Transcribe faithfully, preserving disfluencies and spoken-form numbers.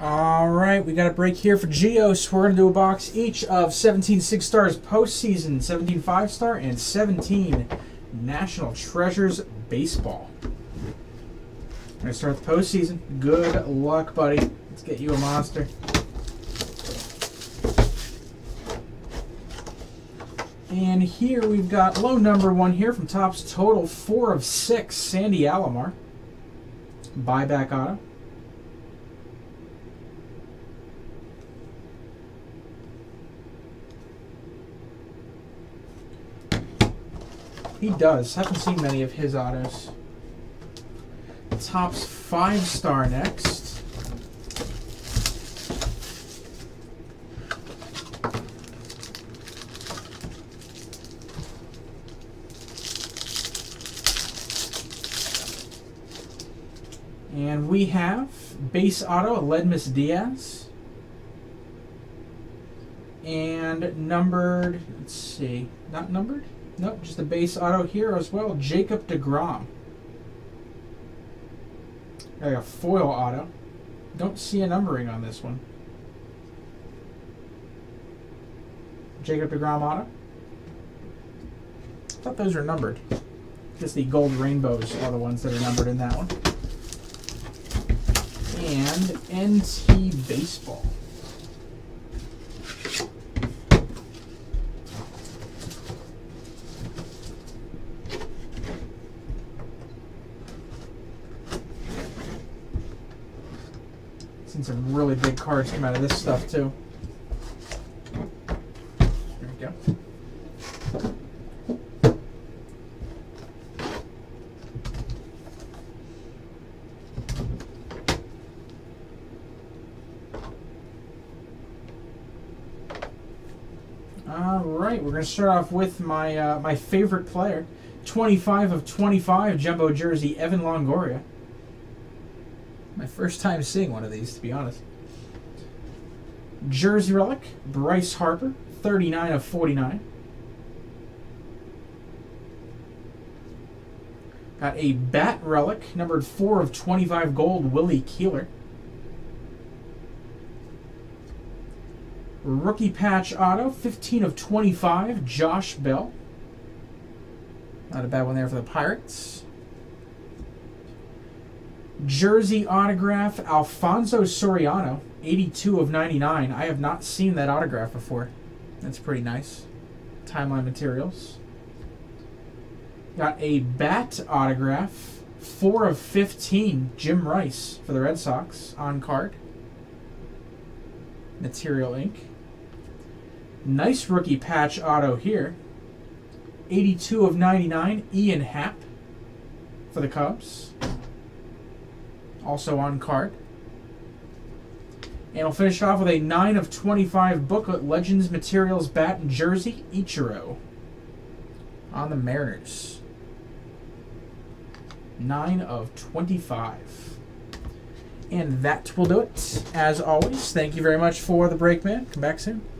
All right, we got a break here for Geos. We're going to do a box each of seventeen six stars postseason, seventeen five star, and seventeen National Treasures baseball. We're going to start the postseason. Good luck, buddy. Let's get you a monster. And here we've got low number one here from Topps Total, four of six, Sandy Alomar. Buyback auto. He does. Haven't seen many of his autos. Topps five star next. And we have base auto, Ledmus Diaz. And numbered, let's see, not numbered? Nope, just the base auto here as well. Jacob DeGrom. Got a foil auto. Don't see a numbering on this one. Jacob DeGrom auto. I thought those were numbered. Just the gold rainbows are the ones that are numbered in that one. And N T Baseball. Some really big cards come out of this stuff too. There we go. All right, we're gonna start off with my uh, my favorite player, twenty-five of twenty-five jumbo jersey, Evan Longoria. My first time seeing one of these, to be honest. Jersey relic, Bryce Harper, thirty-nine of forty-nine. Got a bat relic, numbered four of twenty-five gold, Willie Keeler. Rookie patch auto, fifteen of twenty-five, Josh Bell. Not a bad one there for the Pirates. Jersey autograph, Alfonso Soriano, eighty-two of ninety-nine. I have not seen that autograph before. That's pretty nice. Timeline materials. Got a bat autograph, four of fifteen, Jim Rice for the Red Sox, on card. Material ink. Nice rookie patch auto here. eighty-two of ninety-nine, Ian Happ for the Cubs. Also on card. And we'll finish off with a nine of twenty-five booklet, Legends, Materials, Bat, and Jersey, Ichiro on the Mariners. nine of twenty-five. And that will do it. As always, thank you very much for the break, man. Come back soon.